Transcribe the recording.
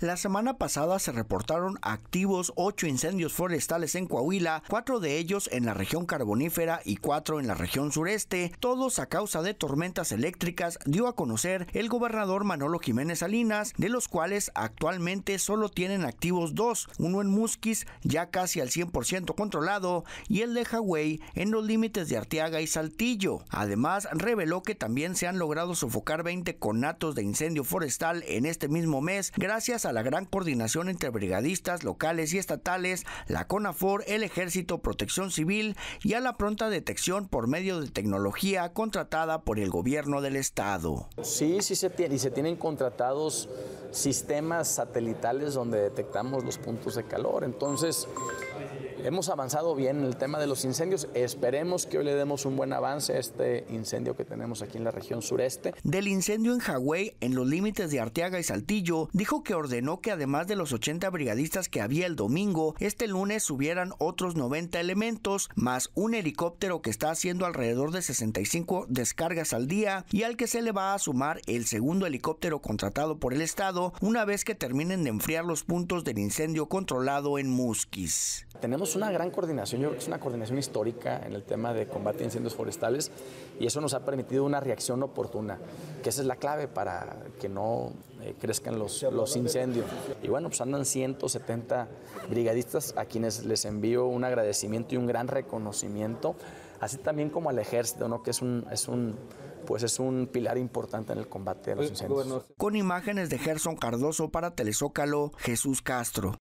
La semana pasada se reportaron activos 8 incendios forestales en Coahuila, 4 de ellos en la región carbonífera y 4 en la región sureste, todos a causa de tormentas eléctricas, dio a conocer el gobernador Manolo Jiménez Salinas, de los cuales actualmente solo tienen activos 2, uno en Musquis, ya casi al 100% controlado, y el de Hawái en los límites de Arteaga y Saltillo. Además, reveló que también se han logrado sofocar 20 conatos de incendio forestal en este mismo mes, gracias a la gran coordinación entre brigadistas locales y estatales, la CONAFOR, el Ejército, Protección Civil y a la pronta detección por medio de tecnología contratada por el gobierno del estado. Sí se tiene, y se tienen contratados sistemas satelitales donde detectamos los puntos de calor. Entonces, hemos avanzado bien en el tema de los incendios. Esperemos que hoy le demos un buen avance a este incendio que tenemos aquí en la región sureste. Del incendio en Hawái, en los límites de Arteaga y Saltillo, dijo que ordenó que además de los 80 brigadistas que había el domingo, este lunes subieran otros 90 elementos, más un helicóptero que está haciendo alrededor de 65 descargas al día y al que se le va a sumar el segundo helicóptero contratado por el estado una vez que terminen de enfriar los puntos del incendio controlado en Musquis. Tenemos una gran coordinación, yo creo que es una coordinación histórica en el tema de combate a incendios forestales, y eso nos ha permitido una reacción oportuna, que esa es la clave para que no crezcan los incendios. Y bueno, pues andan 170 brigadistas a quienes les envío un agradecimiento y un gran reconocimiento, así también como al ejército, ¿no? Que es un pilar importante en el combate a los incendios. Con imágenes de Gerson Cardoso para Telezócalo, Jesús Castro.